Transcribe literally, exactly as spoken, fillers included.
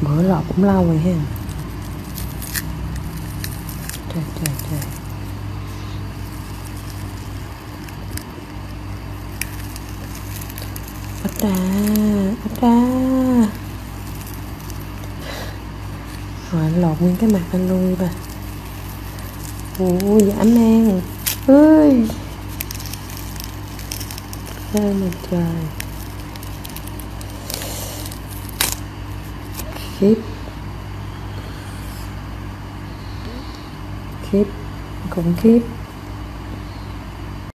Bữa lò cũng lâu rồi ha. Trời trời trời. Bắt ra, bắt ra. Rồi anh lột nguyên cái mặt anh luôn đi bà. Ui giảm ăn. Ui. Trời mà trời. Khiếp khiếp cũng khiếp.